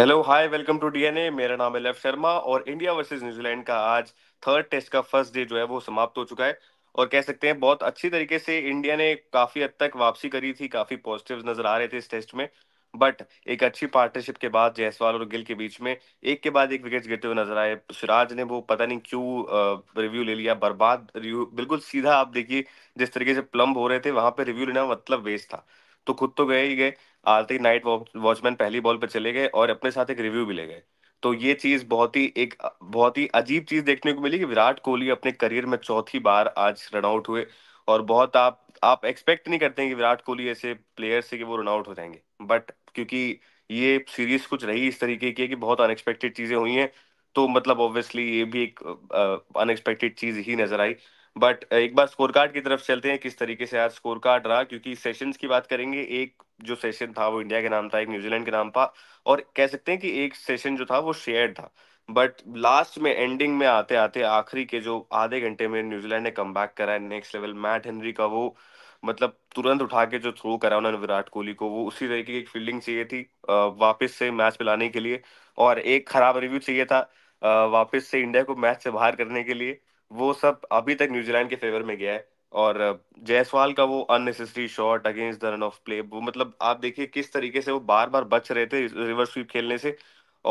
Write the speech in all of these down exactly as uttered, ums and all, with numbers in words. Hello, hi, welcome to DNA. मेरा नाम है लक्ष्य शर्मा और इंडिया वर्सेस न्यूजीलैंड का आज थर्ड टेस्ट का फर्स्ट डे जो है वो समाप्त हो चुका है और कह सकते हैं बहुत अच्छी तरीके से इंडिया ने काफी हद तक वापसी करी थी। काफी पॉजिटिव्स नजर आ रहे थे इस टेस्ट में, बट एक अच्छी पार्टनरशिप के बाद जयसवाल और गिल के बीच में एक के बाद एक विकेट गिरते हुए नजर आए। सिराज ने वो पता नहीं क्यों रिव्यू ले लिया, बर्बाद रिव्यू, बिल्कुल सीधा। आप देखिए जिस तरीके से प्लम्ब हो रहे थे वहां पे रिव्यू लेना मतलब वेस्ट था। तो खुद तो गए ही गए, आते ही नाइट वॉचमैन पहली बॉल पे चले गए और अपने साथ एक रिव्यू भी ले गए। तो ये चीज बहुत ही एक बहुत ही अजीब चीज देखने को मिली कि विराट कोहली अपने करियर में चौथी बार आज रन आउट हुए और बहुत आप आप एक्सपेक्ट नहीं करते हैं कि विराट कोहली ऐसे प्लेयर से कि वो रन आउट हो जाएंगे, बट क्योंकि ये सीरीज कुछ रही इस तरीके की कि बहुत अनएक्सपेक्टेड चीजें हुई हैं, तो मतलब ऑब्वियसली ये भी एक अनएक्सपेक्टेड चीज ही नजर आई। बट एक बार स्कोर कार्ड की तरफ चलते हैं, किस तरीके से आज स्कोर कार्ड रहा, क्योंकि सेशंस की बात करेंगे। एक जो सेशन था वो इंडिया के नाम था, एक न्यूजीलैंड के नाम था और कह सकते हैं कि एक सेशन जो था वो शेयर्ड था। बट लास्ट में एंडिंग में आते आते आखिरी के जो आधे घंटे में न्यूजीलैंड ने कम बैक करा है नेक्स्ट लेवल। मैट हेनरी का वो मतलब तुरंत उठा के जो थ्रो करा उन्होंने विराट कोहली को, वो उसी तरीके की एक फील्डिंग चाहिए थी वापस से मैच में लाने के लिए और एक खराब रिव्यू चाहिए था वापस से इंडिया को मैच से बाहर करने के लिए। वो सब अभी तक न्यूजीलैंड के फेवर में गया है। और जयसवाल का वो unnecessary shot against the run of play, वो मतलब आप देखिए किस तरीके से वो बार बार बच रहे थे रिवर्स स्वीप खेलने से।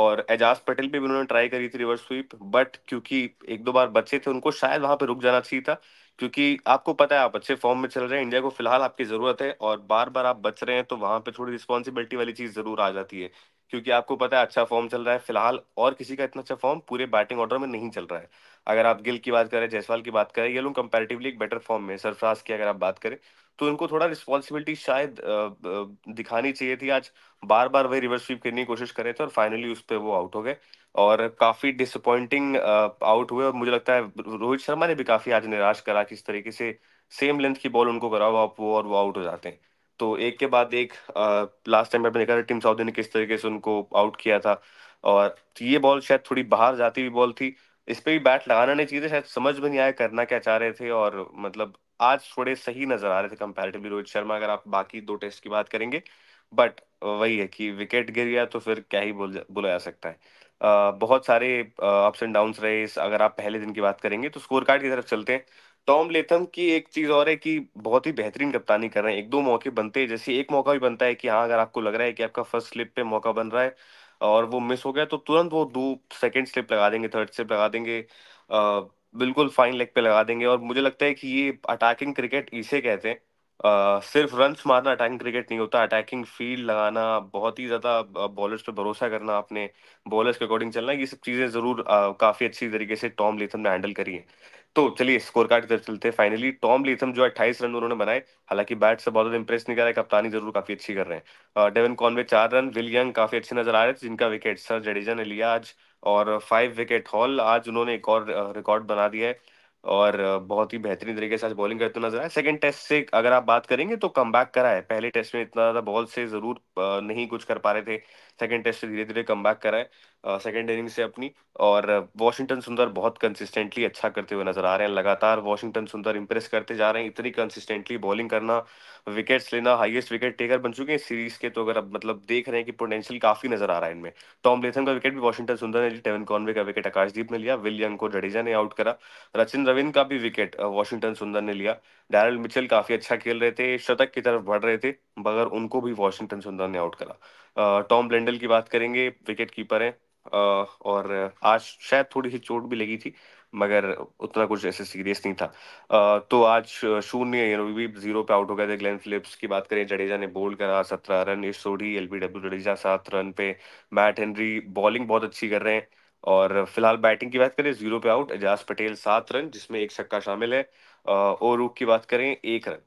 और अजाज पटेल पे भी उन्होंने ट्राई करी थी रिवर्स स्वीप, बट क्योंकि एक दो बार बचे थे उनको शायद वहां पे रुक जाना चाहिए था, क्योंकि आपको पता है आप अच्छे फॉर्म में चल रहे हैं, इंडिया को फिलहाल आपकी जरूरत है और बार बार आप बच रहे हैं तो वहां पे थोड़ी रिस्पॉन्सिबिलिटी वाली चीज जरूर आ जाती है। क्योंकि आपको पता है अच्छा फॉर्म चल रहा है फिलहाल और किसी का इतना अच्छा फॉर्म पूरे बैटिंग ऑर्डर में नहीं चल रहा है। अगर आप गिल की बात करें, जयसवाल की बात करें, ये लोग कंपैरेटिवली एक बेटर फॉर्म में, सरफराज की अगर आप बात करें, तो इनको थोड़ा रिस्पॉन्सिबिलिटी शायद दिखानी चाहिए थी। आज बार बार वही रिवर्स स्वीप करने की कोशिश करे थे और फाइनली उस पर वो आउट हो गए और काफी डिसअपॉइंटिंग आउट हुए। और मुझे लगता है रोहित शर्मा ने भी काफी आज निराश करा, किस तरीके से सेम लेंथ की बॉल उनको कराओ आप वो और वो आउट हो जाते हैं। तो एक के बाद एक लास्ट टाइम आपने देखा था टीम सऊदी ने किस तरीके से उनको आउट किया था और ये बॉल शायद थोड़ी बाहर जाती हुई बॉल थी, इस पे भी बैट लगाना नहीं चाहिए, शायद समझ में नहीं आया करना क्या चाह रहे थे। और मतलब आज थोड़े सही नजर आ रहे थे कंपैरेटिवली रोहित शर्मा अगर आप बाकी दो टेस्ट की बात करेंगे, बट वही है कि विकेट गिर गया तो फिर क्या ही बोल बोला जा सकता है। आ, बहुत सारे अप्स एंड डाउन्स रहे अगर आप पहले दिन की बात करेंगे। तो स्कोर कार्ड की तरफ चलते हैं। टॉम लेथम की एक चीज और है कि बहुत ही बेहतरीन कप्तानी कर रहे हैं, एक दो मौके बनते हैं, जैसे एक मौका भी बनता है कि हाँ अगर आपको लग रहा है कि आपका फर्स्ट स्लिप पे मौका बन रहा है और वो मिस हो गया तो तुरंत वो दो सेकंड स्लिप लगा देंगे, थर्ड स्लिप लगा देंगे, आ, बिल्कुल फाइन लेग पे लगा देंगे। और मुझे लगता है कि ये अटैकिंग क्रिकेट इसे कहते हैं। Uh, सिर्फ रन मारना अटैकिंग क्रिकेट नहीं होता, अटैकिंग फील्ड लगाना, बहुत ही ज्यादा बॉलर्स पे भरोसा करना, अपने बॉलर्स के अकॉर्डिंग चलना, ये सब चीजें जरूर uh, काफी अच्छी तरीके से टॉम लेथम ने हैंडल करी है। तो चलिए स्कोर कार्ड की तरफ चलते हैं। फाइनली टॉम लेथम जो अट्ठाईस रन उन्होंने बनाए, हालांकि बैट से बहुत ज्यादा इंप्रेस नहीं कर रहा है, कप्तानी जरूर काफी अच्छी कर रहे हैं। डेवन कॉनवे चार रन, विल यंग काफी अच्छे नजर आ रहे थे जिनका विकेट सर जडेजा ने लिया आज और फाइव विकेट हॉल, आज उन्होंने एक और रिकॉर्ड बना दिया है और बहुत ही बेहतरीन तरीके से आज बॉलिंग करते नजर आए। सेकंड टेस्ट से अगर आप बात करेंगे तो कमबैक करा है, पहले टेस्ट में इतना ज्यादा बॉल से जरूर नहीं कुछ कर पा रहे थे, सेकंड टेस्ट से धीरे धीरे कमबैक करा है सेकंड इनिंग से अपनी। और वॉशिंगटन सुंदर बहुत कंसिस्टेंटली अच्छा करते हुए नजर आ रहे हैं, लगातार वॉशिंगटन सुंदर इंप्रेस करते जा रहे हैं, इतनी कंसिस्टेंटली बॉलिंग करना, विकेट्स लेना, हाईएस्ट विकेट टेकर बन चुके हैं सीरीज के। तो अगर आप मतलब देख रहे हैं कि पोटेंशियल काफी नजर आ रहा है इनमें। टॉम लेथम का विकेट भी वॉशिंगटन सुंदर ने लिया, डेवन कॉनवे का विकेट आकाशदीप ने लिया, विल यंग को जडेजा ने आउट करा, सचिन रविंद्र का भी विकेट वॉशिंगटन सुंदर ने लिया, डैरल मिचेल काफी अच्छा खेल रहे थे, शतक की तरफ बढ़ रहे थे, मगर उनको भी वॉशिंगटन सुंदर ने आउट करा। टॉम ब्लेंडल की बात करेंगे, विकेट कीपर हैं और आज शायद थोड़ी सी चोट भी लगी थी मगर उतना कुछ ऐसे सीरियस नहीं था। आ, तो आज शून्य भी जीरो पे आउट हो गए थे। ग्लेन फिलिप्स की बात करें, जडेजा ने बोल्ड करा सत्रह रन, ये सोढ़ी एलबीडब्ल्यू जडेजा सात रन पे, मैट हेनरी बॉलिंग बहुत अच्छी कर रहे हैं। और फिलहाल बैटिंग की बात करें, जीरो पे आउट एजाज पटेल सात रन जिसमें एक छक्का शामिल है, ओरूक की बात करें एक रन।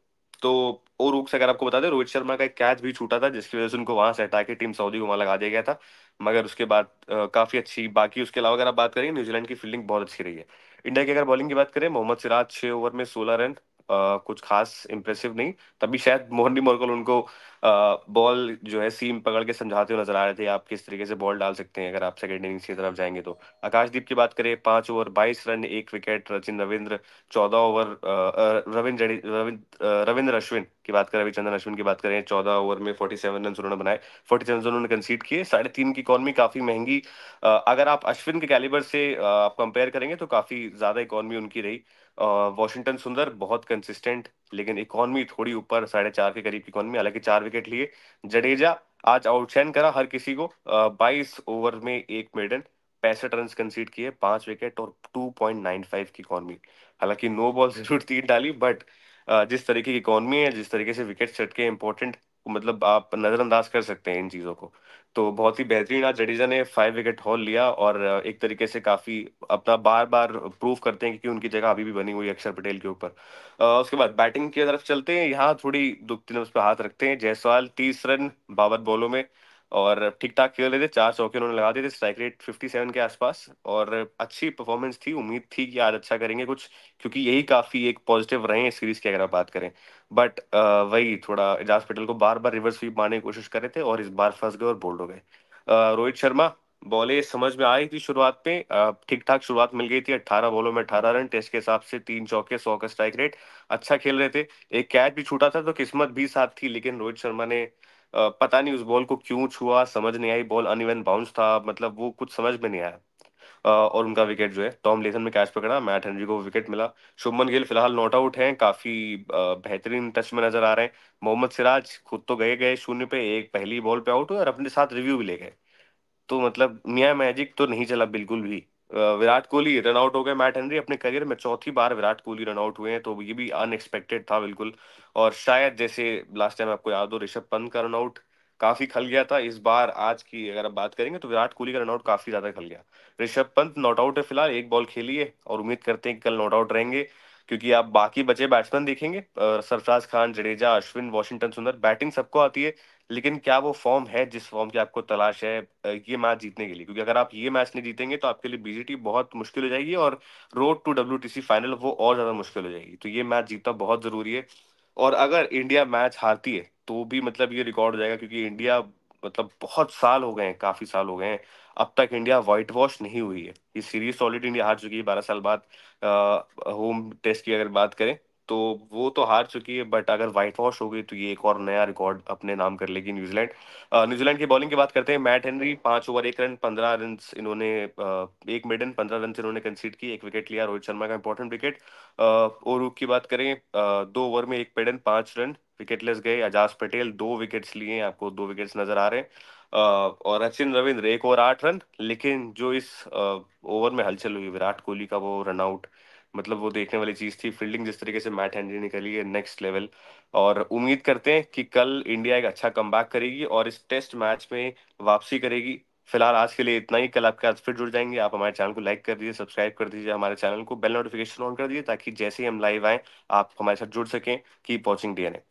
तो ओरूक से अगर आपको बता दें रोहित शर्मा का एक कैच भी छूटा था जिसकी वजह से उनको वहां से हटा के टीम सऊदी को वहां लगा दिया गया था, मगर उसके बाद आ, काफी अच्छी। बाकी उसके अलावा अगर आप बात करें न्यूजीलैंड की फील्डिंग बहुत अच्छी रही है। इंडिया की अगर बॉलिंग की बात करें, मोहम्मद सिराज छह ओवर में सोलह रन, आ, कुछ खास इम्प्रेसिव नहीं, तभी शायद मोहनडी मोरकल उनको आ, बॉल जो है सीम पकड़ के समझाते हुए नजर आ रहे थे, आप किस तरीके से बॉल डाल सकते हैं अगर आप सेकेंड इनिंग्स की तरफ जाएंगे तो। आकाशदीप की बात करें, पांच ओवर बाईस रन एक विकेट। सचिन रविंद्र चौदह ओवर, रविंद्र रविंद्र रविंद्र अश्विन की बात करें, रविचंद्रन अश्विन की बात करें, चौदह ओवर में फोर्टी सेवन रन उन्होंने बनाए, फोर्टी सेवन उन्होंने कंसीड किए। साढ़े तीन की इकॉनमी काफी महंगी, आ, अगर आप अश्विन के कैलिबर से आ, आप कंपेयर करेंगे तो काफी ज्यादा इकॉनमी उनकी रही। वॉशिंगटन सुंदर बहुत कंसिस्टेंट, लेकिन इकॉनमी थोड़ी ऊपर, साढ़े चार के करीब इकॉनमी, हालांकि चार विकेट लिए। जडेजा आज आउटशाइन करा हर किसी को, बाईस ओवर में एक मेडन, पैंसठ रन कंसीड किए, पांच विकेट और टू पॉइंट नाइन फाइव की इकॉनमी। हालांकि नो बॉल जरूर तीन डाली, बट जिस तरीके की इकॉनमी है, जिस तरीके से विकेट छटके इंपॉर्टेंट, मतलब आप नजरअंदाज कर सकते हैं इन चीजों को। तो बहुत ही बेहतरीन आज जडेजा ने फाइव विकेट हॉल लिया और एक तरीके से काफी अपना बार बार प्रूव करते हैं कि उनकी जगह अभी भी बनी हुई है अक्षर पटेल के ऊपर। उसके बाद बैटिंग की तरफ चलते हैं, यहाँ थोड़ी दुखती नब्ज पे हाथ रखते हैं। जयसवाल तीस रन बावन बॉलों में और ठीक ठाक खेल रहे थे, चार चौके उन्होंने लगा दिए थे, स्ट्राइक रेट फिफ्टी सेवन के आसपास और अच्छी परफॉर्मेंस थी। उम्मीद थी कि आज अच्छा करेंगे कुछ, क्योंकि यही काफी एक पॉजिटिव रहे हैं सीरीज की अगर आप बात करें, बट वही थोड़ा अजाज पटेल को बार बार रिवर्स स्वीप मारने की कोशिश कर रहे थे और इस बार फंस गए और बोल्ड हो गए। रोहित शर्मा बॉले समझ में आई थी शुरुआत में, ठीक ठाक शुरुआत मिल गई थी, अट्ठारह बॉलों में अठारह रन टेस्ट के हिसाब से, तीन चौके सौ का स्ट्राइक रेट, अच्छा खेल रहे थे। एक कैच भी छूटा था तो किस्मत भी साथ थी, लेकिन रोहित शर्मा ने पता नहीं उस बॉल को क्यों छुआ, समझ नहीं आई, बॉल अनइवन बाउंस था, मतलब वो कुछ समझ में नहीं आया और उनका विकेट जो है टॉम लेथम ने कैच पकड़ा, मैट हेनरी को विकेट मिला। शुभमन गिल फिलहाल नॉट आउट हैं, काफी बेहतरीन टच में नजर आ रहे हैं। मोहम्मद सिराज खुद तो गए गए शून्य पे, एक पहली बॉल पे आउट हुए और अपने साथ रिव्यू भी ले गए, तो मतलब मियाँ मैजिक तो नहीं चला बिल्कुल भी। विराट कोहली रन आउट हो गए, मैट हेनरी अपने करियर में चौथी बार विराट कोहली रन आउट हुए हैं, तो ये भी अनएक्सपेक्टेड था बिल्कुल। और शायद जैसे लास्ट टाइम आपको याद हो ऋषभ पंत का रन आउट काफी खल गया था, इस बार आज की अगर आप बात करेंगे तो विराट कोहली का रन आउट काफी ज्यादा खल गया। ऋषभ पंत नॉट आउट है फिलहाल, एक बॉल खेली है और उम्मीद करते हैं कि कल नॉट आउट रहेंगे, क्योंकि आप बाकी बचे बैट्समैन देखेंगे, सरफराज खान, जडेजा, अश्विन, वॉशिंगटन सुंदर, बैटिंग सबको आती है, लेकिन क्या वो फॉर्म है जिस फॉर्म की आपको तलाश है ये मैच जीतने के लिए, क्योंकि अगर आप ये मैच नहीं जीतेंगे तो आपके लिए बीजेटी बहुत मुश्किल हो जाएगी और रोड टू डब्ल्यूटीसी फाइनल वो और ज्यादा मुश्किल हो जाएगी। तो ये मैच जीतना बहुत जरूरी है और अगर इंडिया मैच हारती है तो भी मतलब ये रिकॉर्ड हो जाएगा, क्योंकि इंडिया मतलब बहुत साल हो गए हैं, काफी साल हो गए हैं, अब तक इंडिया व्हाइट वॉश नहीं हुई है, ये सीरीज सॉलिड इंडिया हार चुकी है बारह साल बाद। होम टेस्ट की अगर बात करें तो वो तो हार चुकी है, बट अगर व्हाइट वॉश हो गई तो ये एक और नया रिकॉर्ड अपने नाम कर लेगी न्यूजीलैंड। न्यूजीलैंड की बॉलिंग की बात करते हैं, मैट हेनरी पांच ओवर एक रन पंद्रह रन इन्होंने, एक मेडन पंद्रह रन इन्होंने कंसीड की, एक विकेट लिया, रोहित शर्मा का इंपॉर्टेंट विकेट। और की बात करें दो ओवर में एक मेडन पांच रन विकेटलेस गए, अजाज पटेल दो विकेट्स लिए, आपको दो विकेट्स नजर आ रहे हैं, और सचिन रविंद्र एक ओवर आठ रन, लेकिन जो इस ओवर में हलचल हुई विराट कोहली का वो रन आउट, मतलब वो देखने वाली चीज थी। फील्डिंग जिस तरीके से मैट हेनरी निकली है नेक्स्ट लेवल, और उम्मीद करते हैं कि कल इंडिया एक अच्छा कमबैक करेगी और इस टेस्ट मैच में वापसी करेगी। फिलहाल आज के लिए इतना ही, कल आपके साथ फिर जुड़ जाएंगे। आप हमारे चैनल को लाइक कर दीजिए, सब्सक्राइब कर दीजिए हमारे चैनल को, बेल नोटिफिकेशन ऑन कर दीजिए ताकि जैसे ही हम लाइव आएँ आप हमारे साथ जुड़ सकें। कीप वॉचिंग डी एन ए।